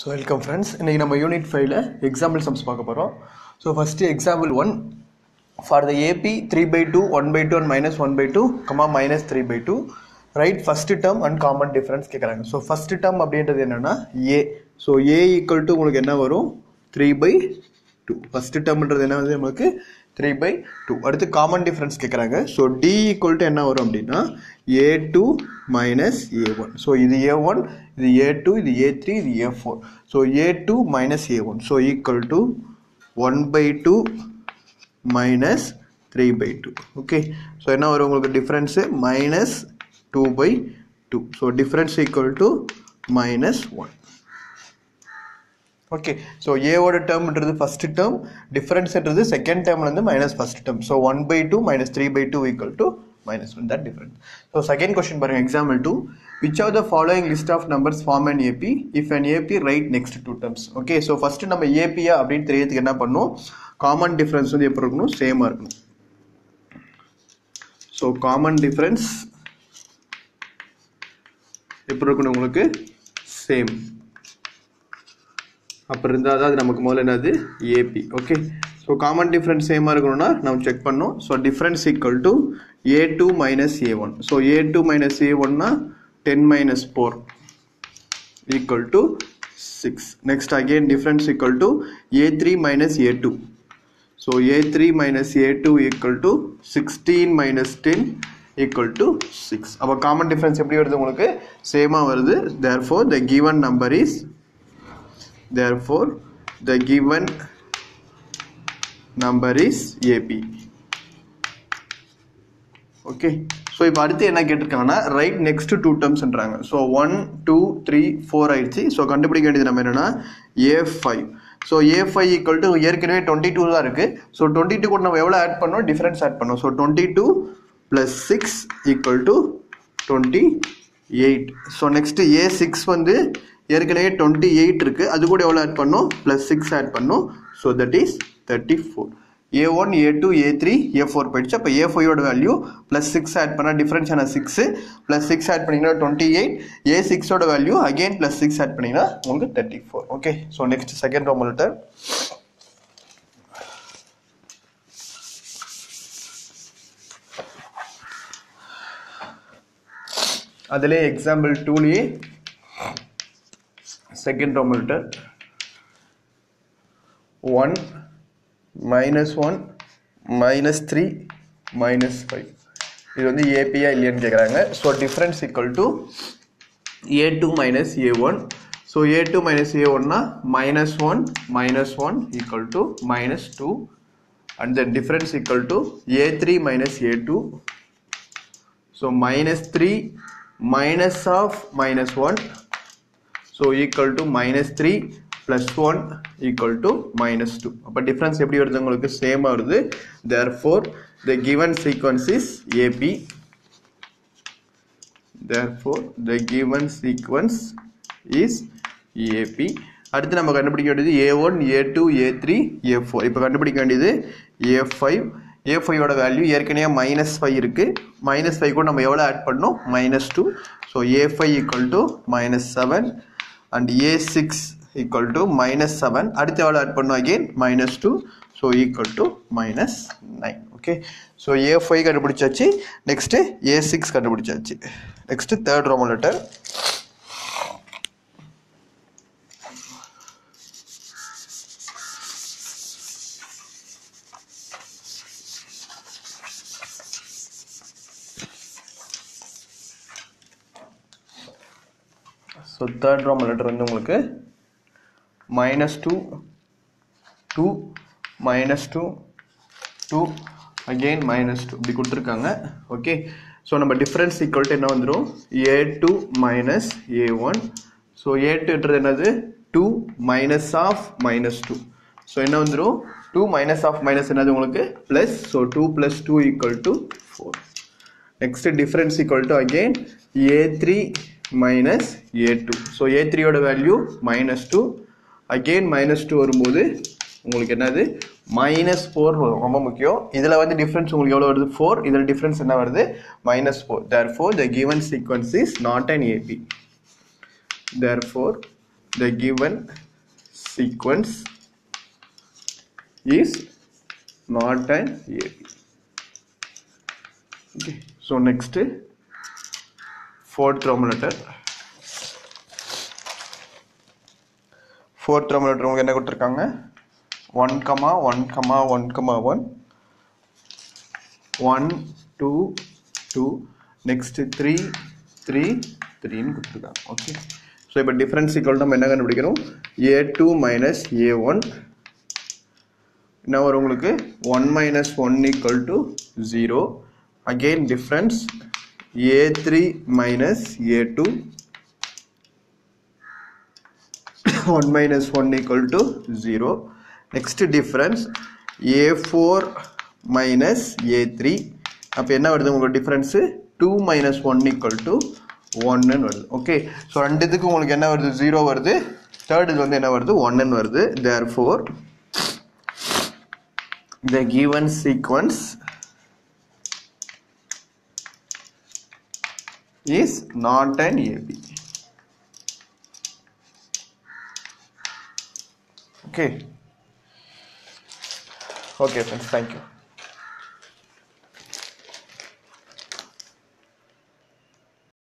So welcome friends, இன்றைக்கி நம்ம unit 5ல் example sums பார்க்க போகிறோம். So first example 1 for the AP 3/2 1/2 and -1/2 comma -3/2 right first term and common difference கேட்குறாங்க. So first term அப்படின்றது என்னென்னா a. So a equal to உங்களுக்கு என்ன வரும் 3/2. ஃபஸ்ட்டு டேர்ம்ன்றது என்ன வந்து நம்மளுக்கு 3/2. அடுத்து காமன் டிஃப்ரென்ஸ் கேட்குறாங்க. ஸோ டி ஈக்குவல் டு என்ன வரும் அப்படின்னா a2 minus a1. ஸோ இது a1, இது a2, இது a3, இது a4. So a2 minus a1. So equal to 1/2 minus 3/2. Okay, so என்ன வரும் உங்களுக்கு difference -2/2. So difference equal to -1. Okay, so ஏவோட டேர்ம்ன்றது ஃபஸ்ட்டு டேர்ம், டிஃப்ரென்ஸ்ன்றது செகண்ட் டேர்ம்லேருந்து minus first term. So 1/2 minus 3/2 equal to -1. That difference. So second question பாருங்க, example 2. Which of the following list of numbers form an AP if an AP right next to two terms? Okay, so first நம்ம AP அப்படின்னு தெரியறதுக்கு என்ன பண்ணணும், common difference வந்து எப்படி இருக்கணும், சேமா இருக்கணும். So common difference எப்படி இருக்கணும் உங்களுக்கு சேம். அப்ப இருந்தா அது நமக்கு முதல்ல என்னது AP. Okay, so common difference சேமாக இருக்கணும்னா நம்ம செக் பண்ணோம். So difference equal to a2 minus a1. So a2 minus a1னா 10 - 4 equal to 6. Next again difference equal to a3 minus a2. So a3 minus a2 equal to 16 - 10 equal to 6. அப்போ common difference எப்படி வருது உங்களுக்கு சேமாக வருது. Therefore the given number is AP. Okay, so இப்போ அடுத்து என்ன கேட்டிருக்காங்கன்னா ரைட் நெக்ஸ்ட் டூ டேர்ம்ஸ்ன்றாங்க. ஸோ 1 2 3 4 ஆயிடுச்சு. ஸோ கண்டுபிடிக்க வேண்டியது நம்ம என்னன்னா A5. So A5 equal to ஏற்கனவே 22 தான் இருக்குது. ஸோ 22 கூட நம்ம எவ்வளோ ஆட் பண்ணோம், டிஃப்ரென்ஸ் ஆட் பண்ணோம். So 22 + 6 equal to 28. So next A6 வந்து ஏற்கனவே 28 இருக்குது, அது கூட எவ்வளோ ஆட் பண்ணோம், +6 ஆட் பண்ணோம். So that is 34. A1, A2, A3, A4 போயிடுச்சு. அப்போ A5யோட வேல்யூ +6 ஆட் பண்ணால் டிஃப்ரென்ஸ் ஆனால் 6. +6 ஆட் பண்ணிங்கன்னா 28. A6ஓட வேல்யூ அகெயின் +6 ஆட் பண்ணிங்கன்னா உங்களுக்கு 34. ஓகே, ஸோ நெக்ஸ்ட் செகண்ட் ரோம் லெட்டர். அதிலே எக்ஸாம்பிள் 2லேயே செகண்ட் ரோம் லெட்டர் 1 - 1 - 3 - 5. இது வந்து ஏபியா இல்லையான்னு கேட்குறாங்க. So difference equal to A2 minus A1. So A2 minus A1னா -1 - 1 equal to -2. And then difference equal to A3 minus A2. So -3 minus of -1. So equal to -3 +1 equal to -2. அப்போ difference எப்படி வருது உங்களுக்கு சேமாக வருது. therefore the given sequence is AP. அடுத்து நம்ம கண்டுபிடிக்க வேண்டியது A1, A2, A3, A4. இப்போ கண்டுபிடிக்க வேண்டியது A5. A5யோட வேல்யூ ஏற்கனவே -5 இருக்குது. -5 கூட நம்ம எவ்வளோ ஆட் பண்ணோம், -2. So A5 equal to -7 and A6 equal to -7. அடுத்து எவ்வளோ ஆட் பண்ணோம், again -2. So equal to -9. Okay, so A5 கண்டுபிடிச்சாச்சு. நெக்ஸ்ட்டு A6 கண்டுபிடிச்சாச்சு. நெக்ஸ்ட்டு தேர்ட் ரோம் லெட்டர். ஸோ தேர்ட் ரோம் லெட்டர் வந்து உங்களுக்கு -2 - 2 - 2 அகெயின் -2 இப்படி கொடுத்துருக்காங்க. ஓகே, ஸோ நம்ம டிஃப்ரென்ஸ் ஈக்குவல் டு என்ன வந்துடும் A2 மைனஸ் A1. ஸோ A2ன்றது என்னது 2 - (-2. ஸோ என்ன வந்துடும் 2 - (-) என்னது உங்களுக்கு plus. So 2 + 2 equal to 4. Next difference equal to again A3 minus A2. So A3யோட வேல்யூ -2. அகெயின் -2 வரும்போது உங்களுக்கு என்னது -4 வரும். ரொம்ப முக்கியம். இதில் வந்து டிஃப்ரென்ஸ் உங்களுக்கு எவ்வளோ வருது 4. இதில் டிஃப்ரென்ஸ் என்ன வருது -4. therefore the given sequence is not an AP. the given sequence is not an AE. Okay, so next fourth thermometer உங்களுக்கு என்ன கொடுத்திருக்காங்க 1, 1, 1, 1, 1, 2, 2, next 3, 3, 3 ன்னு கொடுத்திருக்காங்க. ஓகே, ஸோ இப்போ டிஃபரன்ஸ் ஈக்குவல் நம்ம என்ன கண்டுபிடிக்கிறோம், A2 மைனஸ் A1. என்ன வரும் உங்களுக்கு 1 minus 1 equal to 0. again difference A3 minus A2, 1 minus 1 equal to 0. next difference A4 minus A3. அப்ப என்ன வருது உங்களுக்கு difference 2 minus 1 equal to 1 வருது. ஓகே, ஸோ ரெண்டுத்துக்கு உங்களுக்கு என்ன வருது 0 வருது, third இது வந்து என்ன வருது 1 வருது. therefore the given sequence is not an AB. Okay. Okay friends, thank you.